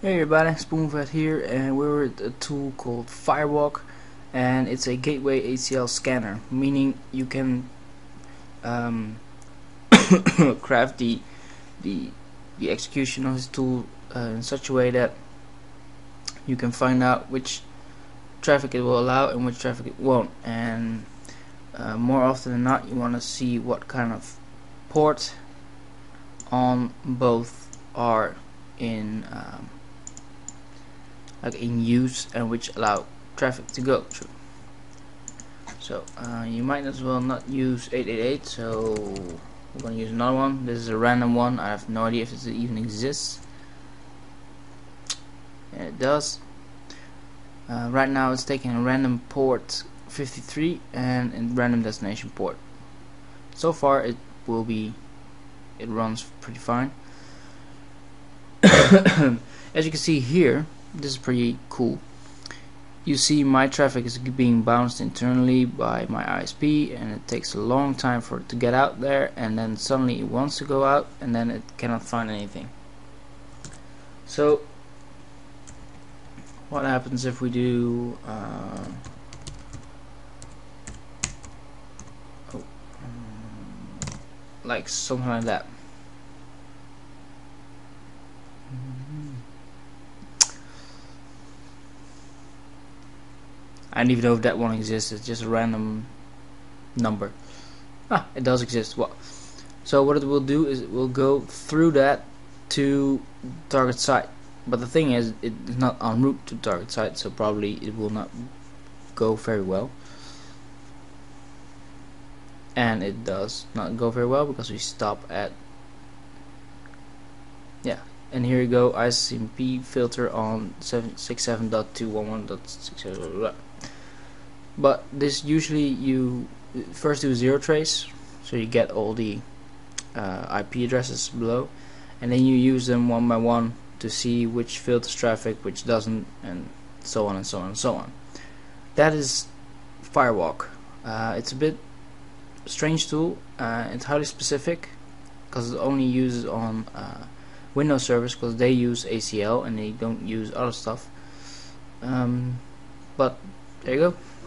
Hey everybody, SpoonFed here, and we're with a tool called Firewalk, and it's a gateway ACL scanner, meaning you can craft the execution of this tool in such a way that you can find out which traffic it will allow and which traffic it won't. And more often than not, you want to see what kind of port on both are in like in use and which allow traffic to go through. So you might as well not use 888, so we're going to use another one. This is a random one. I have no idea if it even exists, and it does. Right now it's taking a random port 53 and a random destination port. So far it runs pretty fine. As you can see here, this is pretty cool. You see my traffic is being bounced internally by my ISP, and it takes a long time for it to get out there, and then suddenly it wants to go out, and then it cannot find anything. So what happens if we do like something like that? I don't even know if that one exists. It's just a random number. Ah, it does exist. Well, so what it will do is it will go through that to target site. But the thing is, it is not en route to target site, so probably it will not go very well. And it does not go very well because we stop at, yeah. And here you go, ICMP filter on 767.211.6. But this usually you first do zero trace, so you get all the IP addresses below, and then you use them one by one to see which filters traffic, which doesn't, and so on and so on and so on. That is Firewalk. It's a bit strange tool. It's highly specific because it only uses on Windows servers, because they use ACL and they don't use other stuff. But there you go.